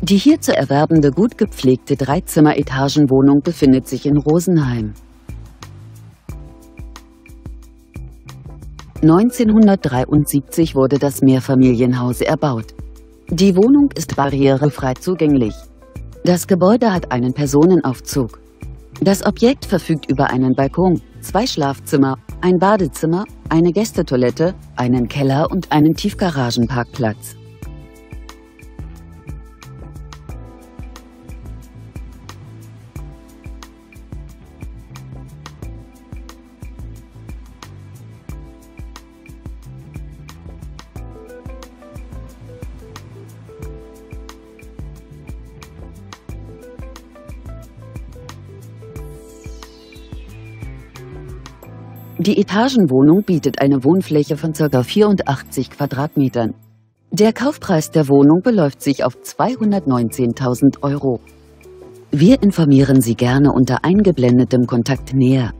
Die hier zu erwerbende gut gepflegte Dreizimmer-Etagenwohnung befindet sich in Rosenheim. 1973 wurde das Mehrfamilienhaus erbaut. Die Wohnung ist barrierefrei zugänglich. Das Gebäude hat einen Personenaufzug. Das Objekt verfügt über einen Balkon, zwei Schlafzimmer, ein Badezimmer, eine Gästetoilette, einen Keller und einen Tiefgaragenparkplatz. Die Etagenwohnung bietet eine Wohnfläche von ca. 84 Quadratmetern. Der Kaufpreis der Wohnung beläuft sich auf 219.000 €. Wir informieren Sie gerne unter eingeblendetem Kontakt näher.